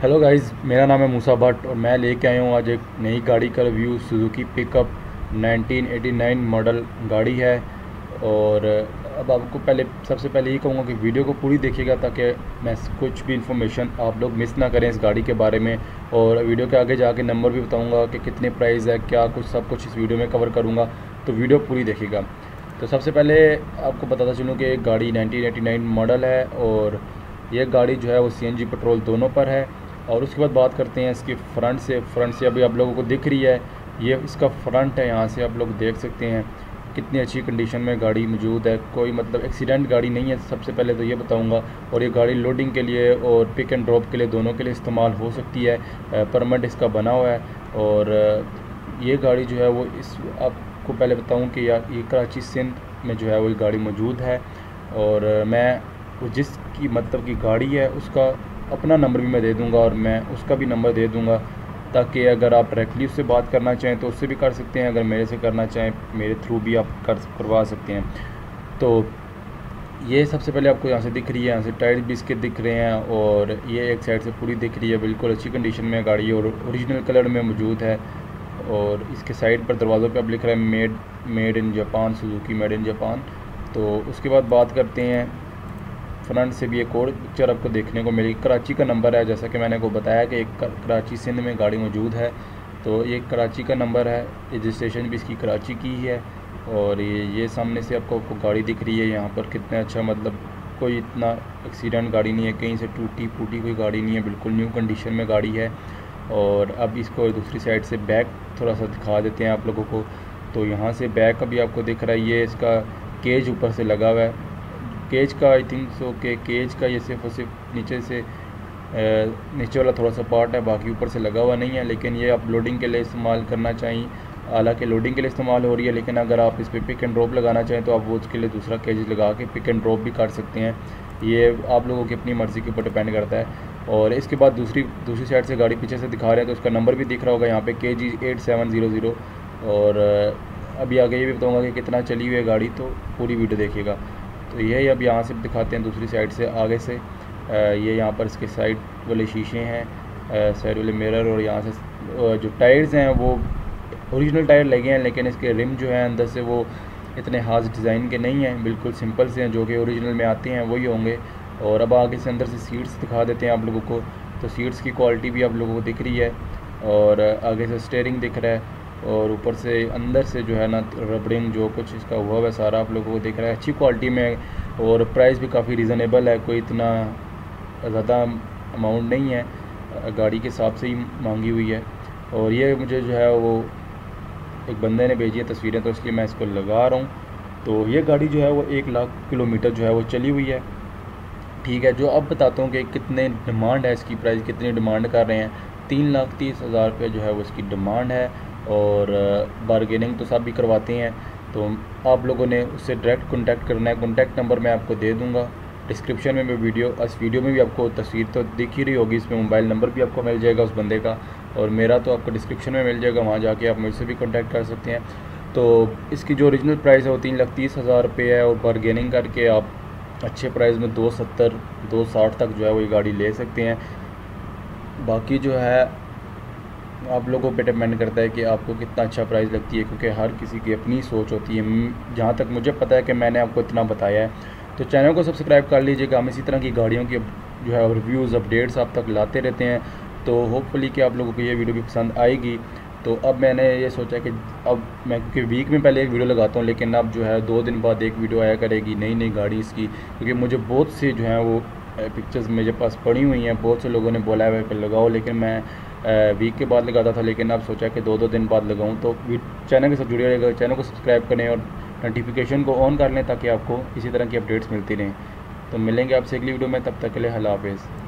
Hello guys, मेरा नाम है मूसा बट और मैं लेके आया हूँ आज एक नई गाड़ी का रिव्यू। सुजुकी पिकअप 1989 मॉडल गाड़ी है। और अब आपको सबसे पहले ये कहूँगा कि वीडियो को पूरी देखिएगा ताकि मैं कुछ भी इंफॉर्मेशन आप लोग मिस ना करें इस गाड़ी के बारे में। और वीडियो के आगे जाके नंबर भी बताऊँगा कि कितने प्राइस है, क्या कुछ, सब कुछ इस वीडियो में कवर करूँगा, तो वीडियो पूरी देखिएगा। तो सबसे पहले आपको बताता चलूँ कि गाड़ी 1989 मॉडल है और ये गाड़ी जो है वो CNG पेट्रोल दोनों पर है। और उसके बाद बात करते हैं इसके फ्रंट से अभी आप लोगों को दिख रही है, ये इसका फ्रंट है। यहाँ से आप लोग देख सकते हैं कितनी अच्छी कंडीशन में गाड़ी मौजूद है, कोई मतलब एक्सीडेंट गाड़ी नहीं है। सबसे पहले तो ये बताऊंगा। और ये गाड़ी लोडिंग के लिए और पिक एंड ड्रॉप के लिए, दोनों के लिए इस्तेमाल हो सकती है। परमिट इसका बना हुआ है। और ये गाड़ी जो है वो आपको पहले बताऊँ कि ये कराची सिंध में जो है वो गाड़ी मौजूद है। और मैं जिसकी मतलब की गाड़ी है उसका अपना नंबर भी मैं दे दूंगा और मैं उसका भी नंबर दे दूंगा ताकि अगर आप डायरेक्टली उससे बात करना चाहें तो उससे भी कर सकते हैं, अगर मेरे से करना चाहें मेरे थ्रू भी आप करवा सकते हैं। तो ये सबसे पहले आपको यहाँ से दिख रही है, यहाँ से टायर भी इसके दिख रहे हैं और ये एक साइड से पूरी दिख रही है। बिल्कुल अच्छी कंडीशन में गाड़ी और ओरिजिनल कलर में मौजूद है। और इसके साइड पर दरवाज़ों पर आप लिख रहे हैं made in Japan, Suzuki made in Japan. तो उसके बाद बात करते हैं फ्रंट से भी एक और पिक्चर आपको देखने को मिली। कराची का नंबर है, जैसा कि मैंने को बताया कि एक कराची सिंध में गाड़ी मौजूद है। तो ये कराची का नंबर है, रजिस्ट्रेशन भी इसकी कराची की ही है। और ये सामने से आपको गाड़ी दिख रही है यहाँ पर, कितना अच्छा, मतलब कोई इतना एक्सीडेंट गाड़ी नहीं है, कहीं से टूटी फूटी कोई गाड़ी नहीं है, बिल्कुल न्यू कंडीशन में गाड़ी है। और अब इसको दूसरी साइड से बैक थोड़ा सा दिखा देते हैं आप लोगों को। तो यहाँ से बैक अभी आपको दिख रहा है, ये इसका केज ऊपर से लगा हुआ है। केज का आई थिंक सो के केज का ये सिर्फ और सिर्फ नीचे वाला थोड़ा सा पार्ट है, बाकी ऊपर से लगा हुआ नहीं है। लेकिन ये आप लोडिंग के लिए इस्तेमाल करना चाहिए, हालांकि लोडिंग के लिए इस्तेमाल हो रही है, लेकिन अगर आप इस पर पिक एंड ड्रॉप लगाना चाहें तो आप वो उसके लिए दूसरा केज लगा के पिक एंड ड्रॉप भी कर सकते हैं। ये आप लोगों की अपनी मर्ज़ी के ऊपर डिपेंड करता है। और इसके बाद दूसरी साइड से गाड़ी पीछे से दिखा रहे हैं, तो उसका नंबर भी दिख रहा होगा यहाँ पर, KG 8700। और अभी आगे ये भी बताऊँगा कि कितना चली हुई है गाड़ी, तो पूरी वीडियो देखिएगा। तो यही अब यहाँ से दिखाते हैं दूसरी साइड से आगे से। ये यहाँ पर इसके साइड वाले शीशे हैं, साइड वाले मिरर, और यहाँ से जो टायर्स हैं वो ओरिजिनल टायर लगे हैं, लेकिन इसके रिम जो है अंदर से वो इतने खास डिज़ाइन के नहीं हैं, बिल्कुल सिंपल से हैं, जो कि ओरिजिनल में आते हैं वही होंगे। और अब आगे से अंदर से सीट्स दिखा देते हैं आप लोगों को। तो सीट्स की क्वालिटी भी आप लोगों को दिख रही है। और आगे से स्टीयरिंग दिख रहा है और ऊपर से अंदर से जो है ना रबड़िंग जो कुछ इसका हुआ है सारा आप लोगों को दिख रहा है, अच्छी क्वालिटी में। और प्राइस भी काफ़ी रीज़नेबल है, कोई इतना ज़्यादा अमाउंट नहीं है, गाड़ी के हिसाब से ही मांगी हुई है। और ये मुझे जो है वो एक बंदे ने भेजी है तस्वीरें, तो इसलिए मैं इसको लगा रहा हूँ। तो ये गाड़ी जो है वो 1,00,000 किलोमीटर जो है वो चली हुई है, ठीक है। जो अब बताता हूँ कि कितने डिमांड है इसकी, प्राइस कितनी डिमांड कर रहे हैं। 3,30,000 रुपये जो है वो इसकी डिमांड है। और बारगेनिंग तो सब भी करवाते हैं, तो आप लोगों ने उससे डायरेक्ट कांटेक्ट करना है। कांटेक्ट नंबर मैं आपको दे दूंगा डिस्क्रिप्शन में। इस वीडियो में भी आपको तस्वीर तो दिख ही रही होगी, इसमें मोबाइल नंबर भी आपको मिल जाएगा उस बंदे का, और मेरा तो आपको डिस्क्रिप्शन में मिल जाएगा, वहाँ जाके आप मुझसे भी कांटेक्ट कर सकते हैं। तो इसकी जो ओरिजिनल प्राइस है वो 3,30,000 रुपये है, और बारगेनिंग करके आप अच्छे प्राइस में 270-260 तक जो है वो ये गाड़ी ले सकते हैं। बाकी जो है आप लोगों पे डिपेंड करता है कि आपको कितना अच्छा प्राइस लगती है, क्योंकि हर किसी की अपनी सोच होती है। जहाँ तक मुझे पता है कि मैंने आपको इतना बताया है। तो चैनल को सब्सक्राइब कर लीजिएगा, हम इसी तरह की गाड़ियों की जो है रिव्यूज़ अपडेट्स आप तक लाते रहते हैं। तो होपफुली कि आप लोगों को ये वीडियो भी पसंद आएगी। तो अब मैंने ये सोचा कि अब मैं, क्योंकि वीक में पहले एक वीडियो लगाता हूँ, लेकिन अब जो है 2 दिन बाद एक वीडियो आया करेगी नई गाड़ी इसकी, क्योंकि मुझे बहुत से जो है वो पिक्चर्स मेरे पास पड़ी हुई हैं, बहुत से लोगों ने बोला है कि लगाओ, लेकिन मैं वीक के बाद लगाता था, लेकिन अब सोचा कि 2-2 दिन बाद लगाऊं। तो चैनल के साथ जुड़े रहेगा, चैनल को सब्सक्राइब करें और नोटिफिकेशन को ऑन कर लें ताकि आपको इसी तरह की अपडेट्स मिलती रहें। तो मिलेंगे आपसे अगली वीडियो में, तब तक के लिए अल्लाह हाफ़िज़।